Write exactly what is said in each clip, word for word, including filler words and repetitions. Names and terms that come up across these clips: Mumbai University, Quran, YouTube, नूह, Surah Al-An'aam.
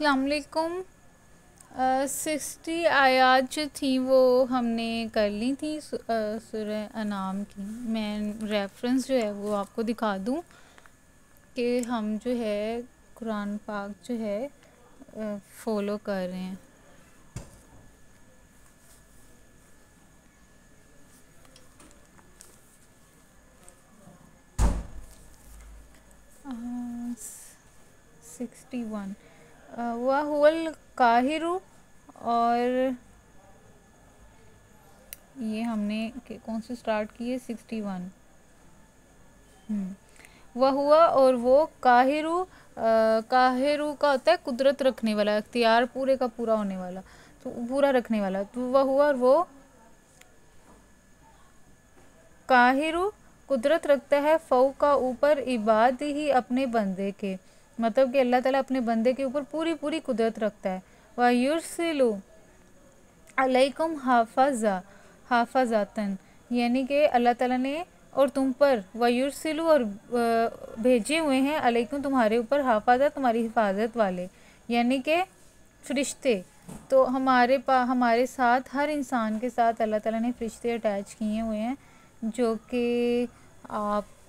अस्सलाम वालेकुम। सिक्सटी आयात जो थी वो हमने कर ली थी सूरह अनाम की। मैं रेफरेंस जो है वो आपको दिखा दूं कि हम जो है कुरान पाक जो है फॉलो कर रहे हैं। सिक्सटी वन वह हुवल काहिरू, और ये हमने कौन से स्टार्ट किए? सिक्सटी वन वह हुआ, और वो काहिरू, काहिरू का होता है कुदरत रखने वाला, इख्तियार पूरे का पूरा होने वाला, तो पूरा रखने वाला। तो वह हुआ, और वो काहिरू कुदरत रखता है फ़ौक़ का ऊपर इबाद ही अपने बंदे के, मतलब कि अल्लाह ताला अपने बंदे के ऊपर पूरी पूरी कुदरत रखता है। व युरसिलु अलैकुम हाफज़ा हाफज़ातन, यानी कि अल्लाह ताला ने और तुम पर, व युरसिलु और भेजे हुए हैं, अलैकुम तुम्हारे ऊपर, हाफज़ा तुम्हारी हिफाजत वाले, यानी कि फरिश्ते। तो हमारे पा हमारे साथ, हर इंसान के साथ अल्लाह ताला ने फरिश्ते अटैच किए हुए हैं जो कि आपकी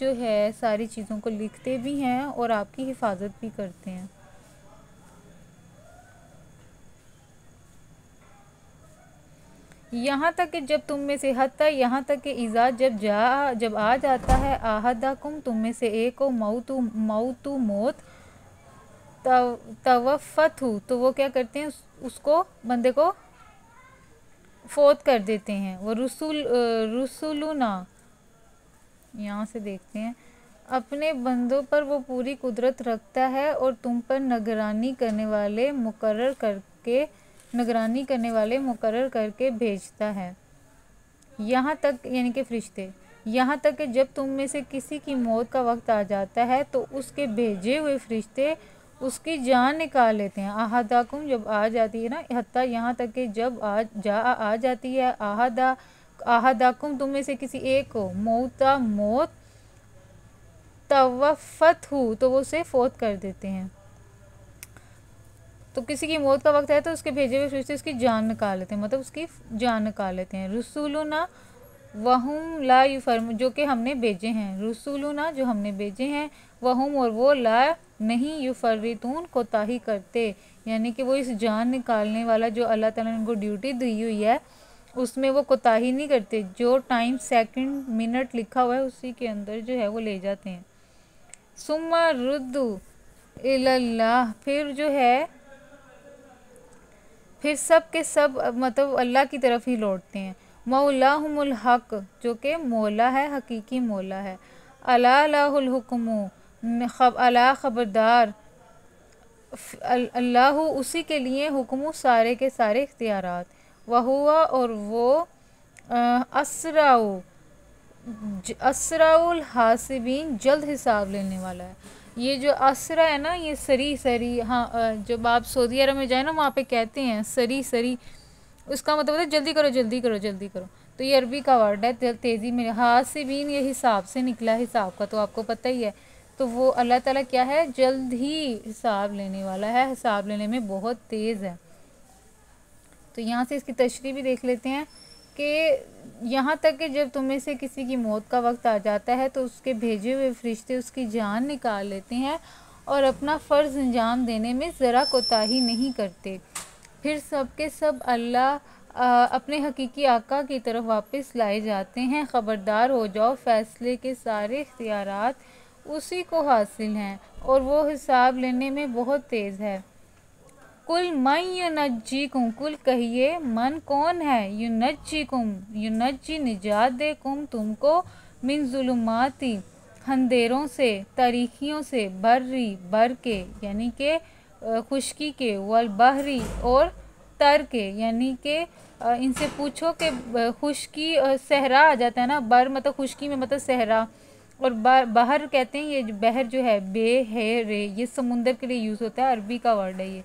जो है सारी चीज़ों को लिखते भी हैं और आपकी हिफाजत भी करते हैं। यहाँ तक कि जब तुम में से, हत्ता यहाँ तक कि इज़ा जब जा जब आ जाता है, आहदाकुम तुम में से एक को, मौतु मौतु मौत, तवफ़तु तो वो क्या करते हैं, उस, उसको बंदे को फोत कर देते हैं। वो रसूल रसूलुना, यहाँ से देखते हैं, अपने बंदों पर वो पूरी कुदरत रखता है और तुम पर निगरानी करने वाले मुकर्रर करके निगरानी करने वाले मुकर्रर करके भेजता है। यहाँ तक यानी कि फरिश्ते, यहाँ तक कि जब तुम में से किसी की मौत का वक्त आ जाता है तो उसके भेजे हुए फरिश्ते उसकी जान निकाल लेते हैं। आहदाकुम जब आ जाती है ना, हत्ता यहाँ तक कि जब आ जा आ जाती है, आहदा आहदाकुम तुम में से किसी एक को, मौता मौत, तवफ़तहु तो वो उसे फोत कर देते हैं। तो किसी की मौत का वक्त है तो उसके भेजे हुए फरिश्ते उसकी जान निकाल लेते हैं, मतलब उसकी जान निकाल लेते हैं। रसूलुना वहुम ला युफरम, जो कि हमने भेजे हैं, रसूलुना जो हमने भेजे हैं, वहुम और वो, ला नहीं, युफर्रितून कोताही करते, यानी कि वो इस जान निकालने वाला जो अल्लाह ताला ने उनको ड्यूटी दी हुई है उसमें वो कोताही नहीं करते। जो टाइम सेकंड मिनट लिखा हुआ है उसी के अंदर जो है वो ले जाते हैं। सुम्मा रुद्दू इल्लाह, फिर जो है फिर सब के सब मतलब अल्लाह की तरफ ही लौटते हैं। मौलाहुमुल हक, जो कि मौला है, हकीकी मौला है। अला लाहुल हुक्मु, अला ख़बरदार, अल्लाह उसी के लिए, हुक्मु सारे के सारे इख्तियारात। वहुआ और वो, असराउ असराउल हासिबीन, जल्द हिसाब लेने वाला है। ये जो असरा है ना, ये सरी सरी, हाँ जब आप सऊदी अरब में जाए ना वहाँ पे कहते हैं सरी सरी, उसका मतलब है जल्दी करो जल्दी करो जल्दी करो, तो ये अरबी का वर्ड है, तेज़ी में। हासिबीन ये हिसाब से निकला, हिसाब का तो आपको पता ही है। तो वो अल्लाह ताला क्या है, जल्द ही हिसाब लेने वाला है, हिसाब लेने में बहुत तेज़ है। तो यहाँ से इसकी तशरीह भी देख लेते हैं कि यहाँ तक कि जब तुम में से किसी की मौत का वक्त आ जाता है तो उसके भेजे हुए फरिश्ते उसकी जान निकाल लेते हैं और अपना फ़र्ज़ अंजाम देने में ज़रा कोताही नहीं करते। फिर सब के सब अल्लाह अपने हकीकी आका की तरफ वापस लाए जाते हैं। ख़बरदार हो जाओ, फ़ैसले के सारे इख्तियारात उसी को हासिल हैं और वो हिसाब लेने में बहुत तेज़ है। कुल मन युनज्जीकुम, कुल कहिए, मन कौन है, युनज्जीकुम युनज्जी निजात दे, कुम तुमको, मिन जुलुमाती अंधेरों से, तारीखियों से, बर्री बर के यानी के खुशकी के, वल बहरी और तर के, यानी के इनसे पूछो कि खुशकी सहरा आ जाता है ना, बर मतलब खुशकी में मतलब सहरा, और बाहर कहते हैं, ये बहर जो है बे है रे, ये समुंदर के लिए यूज़ होता है, अरबी का वर्ड है ये।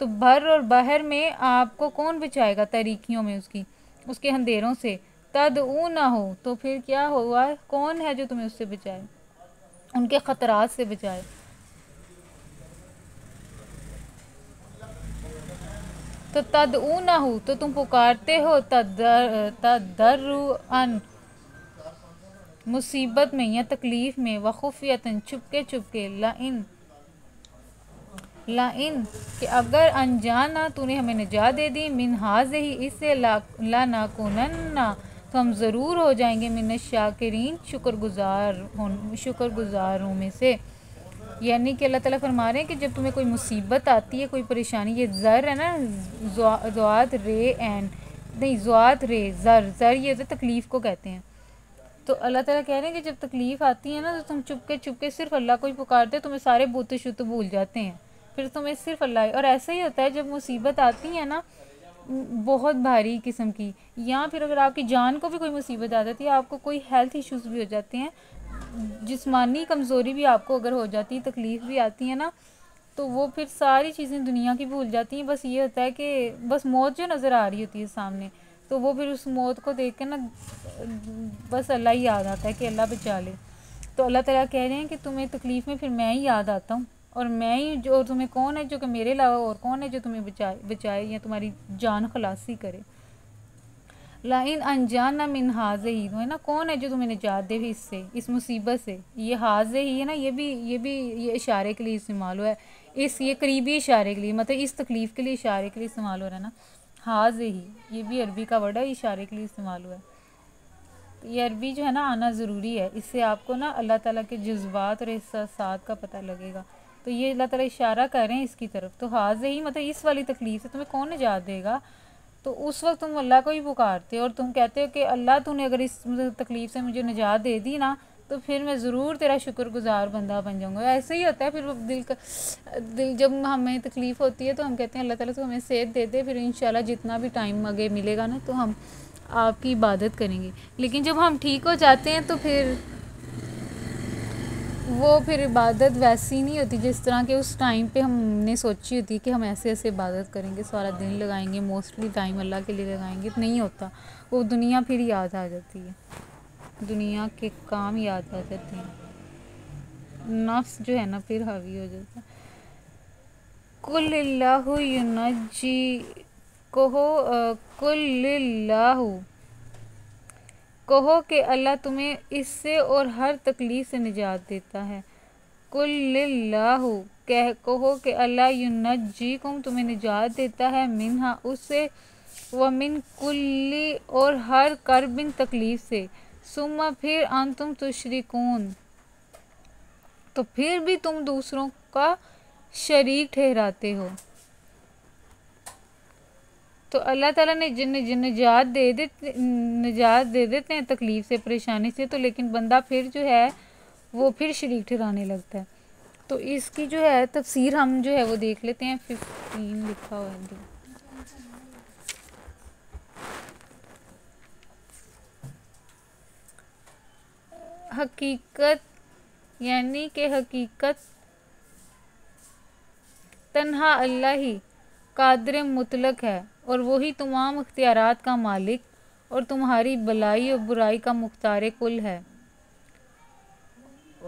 तो भर और बहर में आपको कौन बचाएगा, तरीक़ियों में उसकी, उसके अंधेरों से। तद ऊ ना हो, तो फिर क्या होगा, कौन है जो तुम्हें उससे बचाए, उनके ख़तरात से बचाए। तो तदऊनहु तो तुम पुकारते हो, तदर तदर्रुअन मुसीबत में या तकलीफ़ में, व खुफ़ियतन चुपके चुपके, ला इन ला इन कि अगर अनजाना तूने हमें निजात दे दी, मिन हाज़िही इससे, ला ला नाकुनन्ना तो हम ज़रूर हो जाएंगे, मिन शाकिरीन शुक्रगुजार हों शुक्रगुजारों में से। यानी कि अल्लाह ताला फरमा रहे हैं कि जब तुम्हें कोई मुसीबत आती है, कोई परेशानी, ये ज़र है ना, ज़ुआत रे एन नहीं ज़ुआत रे ज़र ज़र ये तकलीफ़ को कहते हैं। तो अल्लाह ताला कह रहे हैं कि जब तकलीफ़ आती है ना तो तुम चुपके चुपके सिर्फ अल्लाह को ही पुकारते हो, तुम्हें सारे बूते शूते भूल जाते हैं, फिर तुम्हें सिर्फ अल्लाह। और ऐसा ही होता है जब मुसीबत आती है ना बहुत भारी किस्म की, या फिर अगर आपकी जान को भी कोई मुसीबत आ जाती है, आपको कोई हेल्थ इश्यूज़ भी हो जाते हैं, जिस्मानी कमज़ोरी भी आपको अगर हो जाती है, तकलीफ़ भी आती है ना, तो वो फिर सारी चीज़ें दुनिया की भूल जाती हैं। बस ये होता है कि बस मौत जो नज़र आ रही होती है सामने, तो वो फिर उस मौत को देख कर ना बस अल्लाह ही याद आता है कि अल्लाह बचा ले। तो अल्लाह ताला कह रहे हैं कि तुम्हें तकलीफ़ में फिर मैं ही याद आता हूँ, और मैं ही जो, और तुम्हें कौन है जो कि मेरे अलावा और कौन है जो तुम्हें बचाए बचाए या तुम्हारी जान खलासी करे। ला इन अनजाना मिन हाज़े ही है ना, कौन है जो तुम्हें निजात दे इससे, इस मुसीबत से। ये हाज़े ही है ना, ये भी ये भी ये इशारे के लिए इस्तेमाल हुआ है, इस ये करीबी इशारे के लिए, मतलब इस तकलीफ़ के लिए इशारे के लिए इस्तेमाल हो रहा है ना। हाज़े ही ये भी अरबी का वर्ड है, इशारे के लिए इस्तेमाल हुआ है। तो ये अरबी जो है ना आना ज़रूरी है, इससे आपको ना अल्लाह ताला के जज्बात और एहसासात का पता लगेगा। तो ये अल्लाह ताला इशारा कर रहे हैं इसकी तरफ। तो हाज़े ही मतलब इस वाली तकलीफ़ से तुम्हें कौन निजात देगा, तो उस वक्त तुम अल्लाह को ही पुकारते हो और तुम कहते हो कि अल्लाह तूने अगर इस तकलीफ़ से मुझे निजात दे दी ना तो फिर मैं ज़रूर तेरा शुक्रगुजार बंदा बन जाऊँगा। ऐसे ही होता है फिर दिल का दिल, जब हमें तकलीफ़ होती है तो हम कहते हैं अल्लाह ताला तू हमें सेहत दे दे, फिर इंशाल्लाह जितना भी टाइम आगे मिलेगा ना तो हम आपकी इबादत करेंगे। लेकिन जब हम ठीक हो जाते हैं तो फिर वो फिर इबादत वैसी नहीं होती जिस तरह के उस टाइम पे हमने सोची होती कि हम ऐसे ऐसे इबादत करेंगे, सारा दिन लगाएंगे, मोस्टली टाइम अल्लाह के लिए लगाएंगे, तो नहीं होता वो। दुनिया फिर याद आ जाती है, दुनिया के काम याद आ जाते हैं, नफ्स जो है ना फिर हावी हो जाता है। कुल्लिल्लाहु युनज्जी कहो कुल्लिल्लाहु कहो कि अल्लाह तुम्हें इससे और हर तकलीफ़ से निजात देता है। कुल लिल्लाहु कह कहो कि अल्लाह युनज्जीकुम तुम्हें निजात देता है, मिन्हा उससे, व मिन कुल्ली और हर कर्बिन तकलीफ़ से, सुम्मा फिर अंतुम तुशरिकून तो फिर भी तुम दूसरों का शरीक ठहराते हो। तो अल्लाह ताला ने जिन निजात दे देते निजात दे देते हैं तकलीफ़ से, परेशानी से, तो लेकिन बंदा फिर जो है वो फिर शरीक ठहराने लगता है। तो इसकी जो है तफसीर हम जो है वो देख लेते हैं। फिफ्टीन लिखा हुआ है, हकीकत यानी कि हकीकत तन्हा अल्लाह ही कादर मुतलक है और वही तमाम इख्तियारात का मालिक और तुम्हारी भलाई और बुराई का मुख्तार कुल है,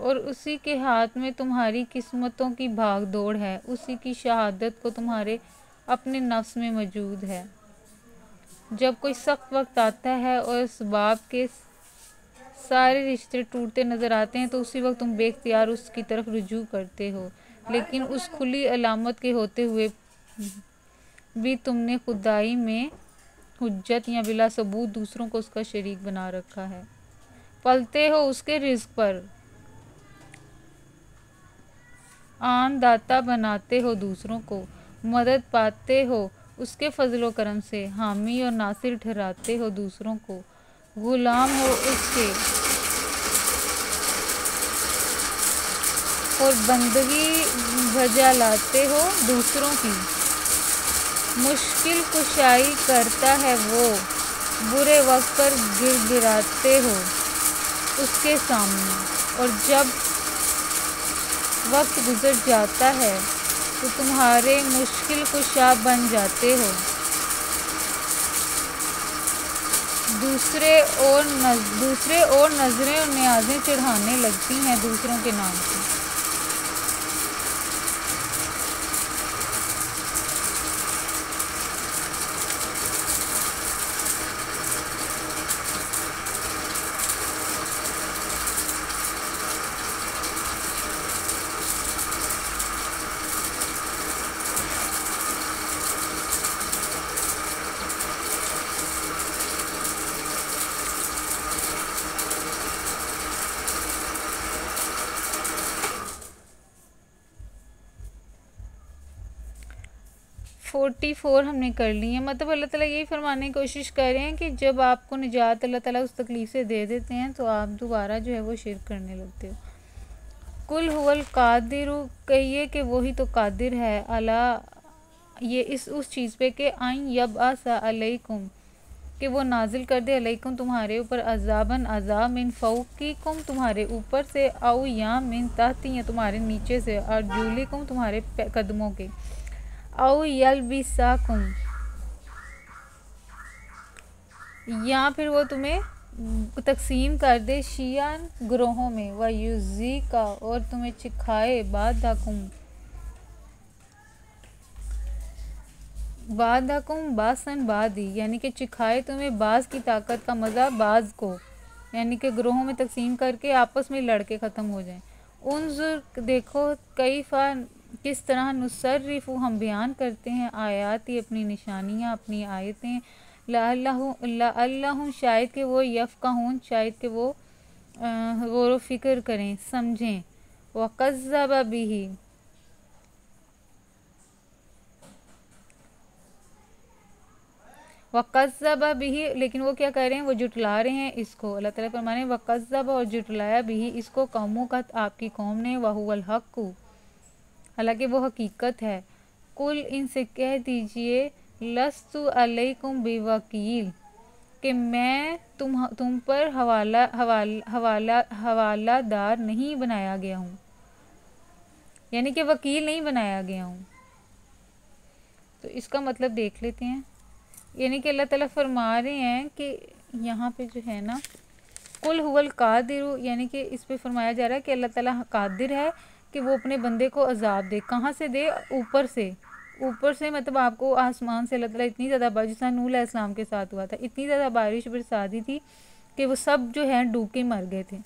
और उसी के हाथ में तुम्हारी किस्मतों की भाग दौड़ है, उसी की शहादत को तुम्हारे अपने नफ्स में मौजूद है। जब कोई सख्त वक्त आता है और इसबाब के सारे रिश्ते टूटते नज़र आते हैं तो उसी वक्त तुम बेख्तियार उसकी तरफ रुजू करते हो, लेकिन उस खुली अलामत के होते हुए भी तुमने खुदाई में हुज्जत या बिला सबूत दूसरों को उसका शरीक बना रखा है। पलते हो उसके रिज्क पर, आमदाता बनाते हो दूसरों को, मदद पाते हो उसके फजलो करम से, हामी और नासिर ठहराते हो दूसरों को, गुलाम हो उसके और बंदगी भजा लाते हो दूसरों की। मुश्किल कुशाई करता है वो, बुरे वक्त पर गिर गिराते हो उसके सामने, और जब वक्त गुजर जाता है तो तुम्हारे मुश्किल कुशा बन जाते हो। दूसरे और नज दूसरे और नज़रें और न्याज़ें चढ़ाने लगती हैं दूसरों के नाम से। फोर्टी फोर हमने कर ली है। मतलब अल्लाह ताला यही फरमाने की कोशिश कर रहे हैं कि जब आपको निजात अल्लाह ताला उस तकलीफ़ से दे देते हैं तो आप दोबारा जो है वो शिर्क करने लगते हो। कुल हुवल कादिर, कहिए कि वही तो कादिर है, अला ये इस उस चीज़ पे कि आइन यब आसा अलैकुम, कि वो नाजिल कर दे अलैकुम तुम्हारे ऊपर, अजाबन अजाब मिन फौकीकुम तुम्हारे ऊपर से, आउ या मिन ताहती तुम्हारे नीचे से, अर्जुलिकुम तुम्हारे कदमों के, आउ यलबिसाकुम या फिर वो तुम्हें तकसीम कर दे शियान ग्रोहों में, व यूजी का और तुम्हें चिखाए बादाकुम बादाकुम बासन बादी, यानी कि चिखाए तुम्हें बाज की ताकत का मज़ा, बाज को यानी कि ग्रोहों में तकसीम करके आपस में लड़के ख़त्म हो जाएं। उनजुर देखो कैफा किस तरह नुसर्रिफु हम बयान करते हैं आयाती अपनी निशानियाँ अपनी आयतें, लअल्लहुम शायद के वो यफ़क़हून शायद के वो गौर फ़िक्र करें समझें, व कज़्ज़ब बिही वक़ज़्ज़ब बिही लेकिन वो क्या कर रहे हैं वो जुटला रहे हैं इसको। अल्लाह ताला फरमाने वक़ज़्ज़ब और जुटलाया बिही इसको कौमों का आपकी कौम ने, वहुवल हक़्क़ु हालांकि वो हकीकत है। कुल इनसे कह दीजिए लस्तु अलैकुम बिवकील कि मैं तुम तुम पर हवाला हवाला हवाला हवालादार नहीं बनाया गया हूँ, यानी कि वकील नहीं बनाया गया हूँ। तो इसका मतलब देख लेते हैं, यानी कि अल्लाह ताला फरमा रहे हैं कि यहाँ पे जो है ना कुल हुवल कादिर, यानी कि इस पे फरमाया जा रहा है कि अल्लाह ताला कादिर है कि वो अपने बंदे को अजाब दे। कहाँ से दे? ऊपर से। ऊपर से मतलब आपको आसमान से अल्लाह ताला इतनी ज़्यादा बारिश, जिस तरह नूह अलैहिस्सलाम के साथ हुआ था, इतनी ज़्यादा बारिश बरसा दी थी कि वो सब जो है डूब के मर गए थे।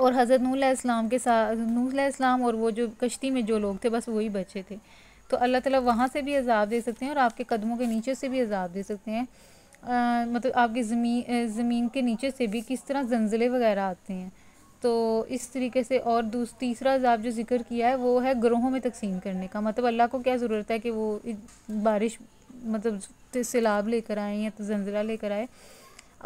और हज़रत नूह अलैहिस्सलाम के साथ नूह अलैहिस्सलाम और वो जो कश्ती में जो लोग थे बस वही बचे थे। तो अल्लाह ताला वहाँ से भी अजाब दे सकते हैं और आपके कदमों के नीचे से भी अजाब दे सकते हैं। आ, मतलब आपकी ज़मीन ज़मीन के नीचे से भी किस तरह जंजले वगैरह आते हैं। तो इस तरीके से। और दूस तीसरा अजाब जो जिक्र किया है वो है ग्रोहों में तकसीम करने का। मतलब अल्लाह को क्या ज़रूरत है कि वो बारिश मतलब सैलाब लेकर आए या तो जंजला लेकर आए,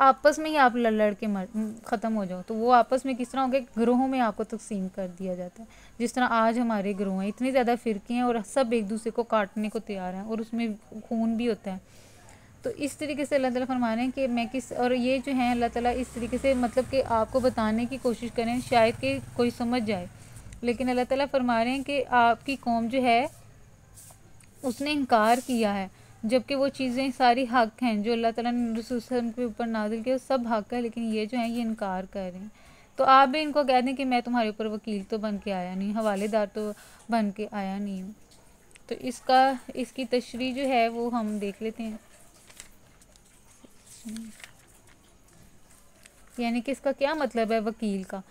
आपस में ही आप लड़ के मर ख़त्म हो जाओ। तो वो आपस में किस तरह हो गए, ग्रोहों में आपको तकसीम कर दिया जाता है। जिस तरह आज हमारे ग्रोह हैं, इतने ज़्यादा फ़िरके हैं और सब एक दूसरे को काटने को तैयार हैं और उसमें खून भी होता है। तो इस तरीके से अल्लाह ताला फरमा रहे हैं कि मैं किस, और ये जो है अल्लाह ताला इस तरीके से मतलब कि आपको बताने की कोशिश करें शायद कि कोई समझ जाए, लेकिन अल्लाह ताला फरमा रहे हैं कि आपकी कौम जो है उसने इनकार किया है, जबकि वो चीज़ें सारी हक़ हैं जो अल्लाह ताला ने रसूल सल्लल्लाहु अलैहि वसल्लम के ऊपर नाज़िल किया, सब हक़ है, लेकिन ये जो है ये इनकार कर रहे हैं। तो आप भी इनको कह दें कि मैं तुम्हारे ऊपर वकील तो बन के आया नहीं, हवालेदार तो बन के आया नहीं हूँ। तो इसका इसकी तशरीह जो है वो हम देख लेते हैं, यानी कि इसका क्या मतलब है वकील का,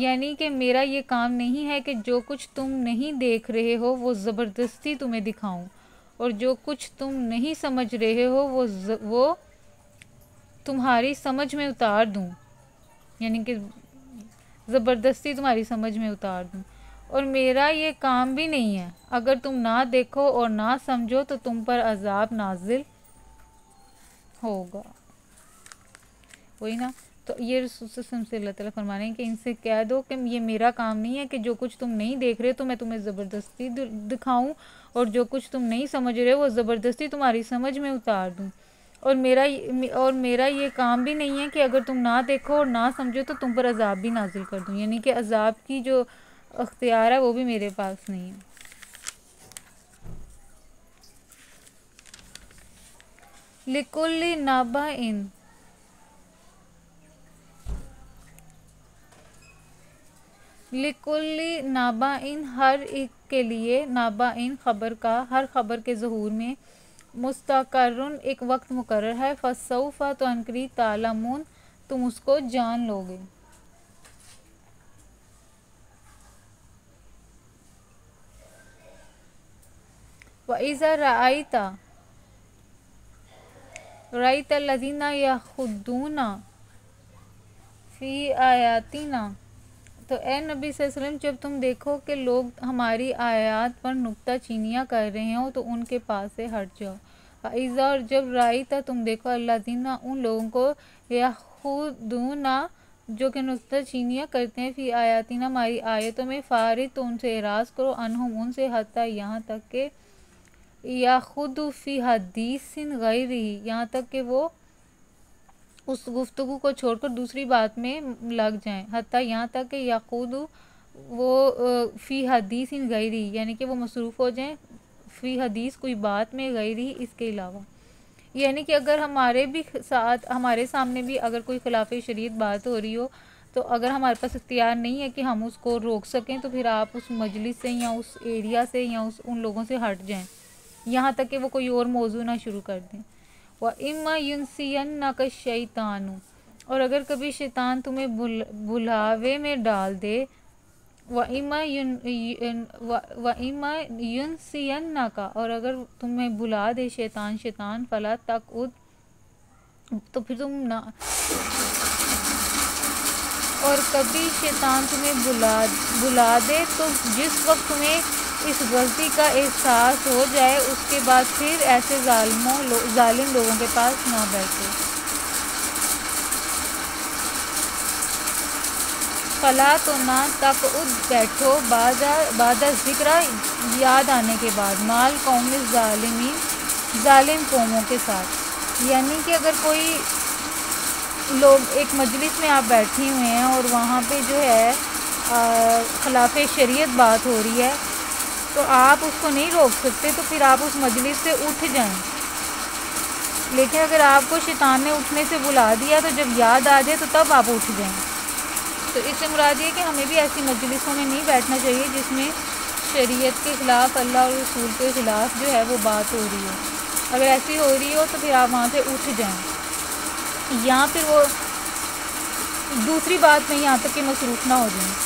यानी कि मेरा ये काम नहीं है कि जो कुछ तुम नहीं देख रहे हो वो ज़बरदस्ती तुम्हें दिखाऊं, और जो कुछ तुम नहीं समझ रहे हो वो ज, वो तुम्हारी समझ में उतार दूं, यानी कि ज़बरदस्ती तुम्हारी समझ में उतार दूं। और मेरा ये काम भी नहीं है, अगर तुम ना देखो और ना समझो तो तुम पर अजाब नाजिल होगा। वही ना, तो ये रसूल सल्लल्लाहु अलैहि वसल्लम से अल्लाह ताला फरमा रहे हैं कि इनसे कह दो कि ये मेरा काम नहीं है कि जो कुछ तुम नहीं देख रहे हो तो मैं तुम्हें ज़बरदस्ती दिखाऊं, और जो कुछ तुम नहीं समझ रहे हो वो ज़बरदस्ती तुम्हारी समझ में उतार दूं। और मेरा और मेरा ये काम भी नहीं है कि अगर तुम ना देखो और ना समझो तो तुम पर अजाब भी नाजिल कर दूँ, यानी कि अजाब की जो अख्तियार है वो भी मेरे पास नहीं है। लिकुल्ली नाबा इन, लिकुल्ली नाबा इन हर एक के लिए, नाबा इन खबर का, हर खबर के ज़हूर में, मुस्तकर्रुन एक वक्त मुकर्रर है, फसौफा तो अनकरी तालमून तुम उसको जान लोगे। व इज़ा रायता रायता लजीना या खुदूना फ़ी आयातिना तो ए नबी सल्लल्लाहु अलैहि वसल्लम, जब तुम देखो कि लोग हमारी आयत पर नुक्ता चीनियाँ कर रहे हो तो उनके पास से हट जाओ। फ़ाइज़ा, और जब राई था तुम देखो अल्लादीना उन लोगों को यहूदूना जो कि नुक्ता चीनियाँ करते हैं फ़ी आयातिना हमारी आयतों में, फ़ारिद तो उनसे एराज़ करो, अनहुम उनसे, हत्ता यहाँ तक के, या खुद फ़ी हदीसिन गैरिही यहाँ तक कि वो उस गुफ्तगू को छोड़कर दूसरी बात में लग जाएं, हत्ता यहाँ तक कि या खुद वो फ़ी हदीसिन गैरिही यानी कि वो मसरूफ़ हो जाएं फ़ी हदीस कोई बात में, गैरिही इसके अलावा, यानी कि अगर हमारे भी साथ हमारे सामने भी अगर कोई खिलाफ शरीयत बात हो रही हो तो अगर हमारे पास इख्तियार नहीं है कि हम उसको रोक सकें तो फिर आप उस मजलिस से या उस एरिया से या उस उन लोगों से हट जाएं यहाँ तक कि वो कोई और मौजू ना शुरू कर दें। व इम्मा युनसियन्नका शैतानु, और अगर कभी शैतान तुम्हें भुल भुलावे में डाल दे, व इम्मा युन व इम्मा युनसियन्नका, और अगर तुम्हें भुला दे शैतान शैतान फला तकउद, तो फिर तुम ना, और कभी शैतान तुम्हें भुला भुला दे तो जिस वक्त तुम्हें इस गलती का एहसास हो जाए उसके बाद फिर ऐसे जालिमों लो, जालिम लोगों के पास ना बैठे। फला तो ना तक उद बैठो बादा बादा जिक्रा याद आने के बाद माल कौम जालिमीन जालिम कौमों के साथ, यानी कि अगर कोई लोग एक मजलिस में आप बैठे हुए हैं और वहाँ पे जो है खिलाफ़े शरीयत बात हो रही है तो आप उसको नहीं रोक सकते तो फिर आप उस मजलिस से उठ जाएं, लेकिन अगर आपको शैतान ने उठने से बुला दिया तो जब याद आ जाए तो तब आप उठ जाएं। तो इससे मुराद ये कि हमें भी ऐसी मजलिसों में नहीं बैठना चाहिए जिसमें शरीयत के ख़िलाफ़ अल्लाह और रसूल के ख़िलाफ़ जो है वो बात हो रही हो, अगर ऐसी हो रही हो तो फिर आप वहाँ से उठ जाएँ या फिर वो दूसरी बात में यहाँ तक कि मसरूफ़ ना हो जाएँ।